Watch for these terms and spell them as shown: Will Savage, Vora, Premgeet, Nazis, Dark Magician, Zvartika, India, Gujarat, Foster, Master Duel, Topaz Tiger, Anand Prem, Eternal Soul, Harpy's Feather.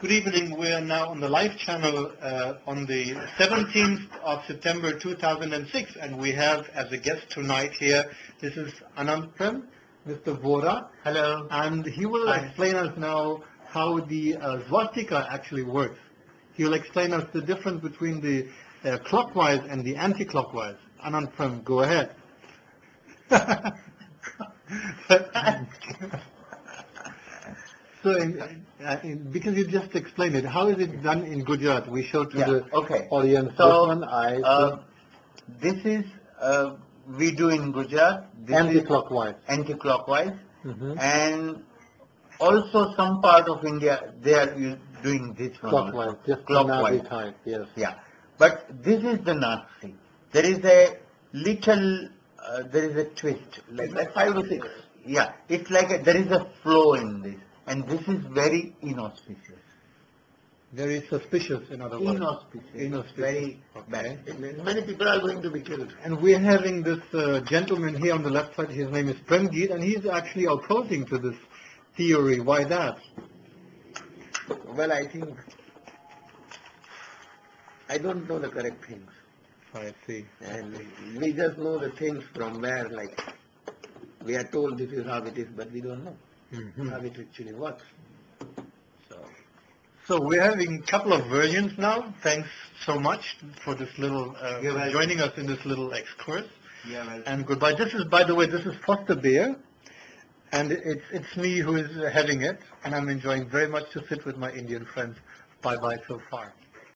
Good evening. We are now on the live channel on the 17th of September 2006, and we have as a guest tonight here, this is Anand Prem, Mr. Vora. Hello. And he will explain us now how the Zvartika actually works. He will explain us the difference between the clockwise and the anti-clockwise. Anand Prem, go ahead. So, because you just explained it, how is it done in Gujarat? We show to the audience. So, this is, we do in Gujarat. Anti-clockwise. Anti-clockwise. Mm-hmm. And also some part of India, they are doing this one. Clockwise. Just clockwise. Type, yes. Yeah. But this is the Nazi. There is a little, there is a twist. Like 5 or 6. Yeah. It's like a, there is a flow in this. And this is very inauspicious. Very suspicious, in other words. Inauspicious. Very bad. Many people are going to be killed. And we're having this gentleman here on the left side. His name is Premgeet, and he's actually opposing to this theory. Why that? Well, I think I don't know the correct things. I see. And we just know the things from where, like, we are told this is how it is, but we don't know. Mm-hmm. How it actually works. So we're having a couple of versions now. Thanks so much for this little joining us in this little excurse. Yeah, and goodbye. This is, by the way, this is Foster beer, and it's me who is having it, and I'm enjoying very much to sit with my Indian friends. Bye bye so far.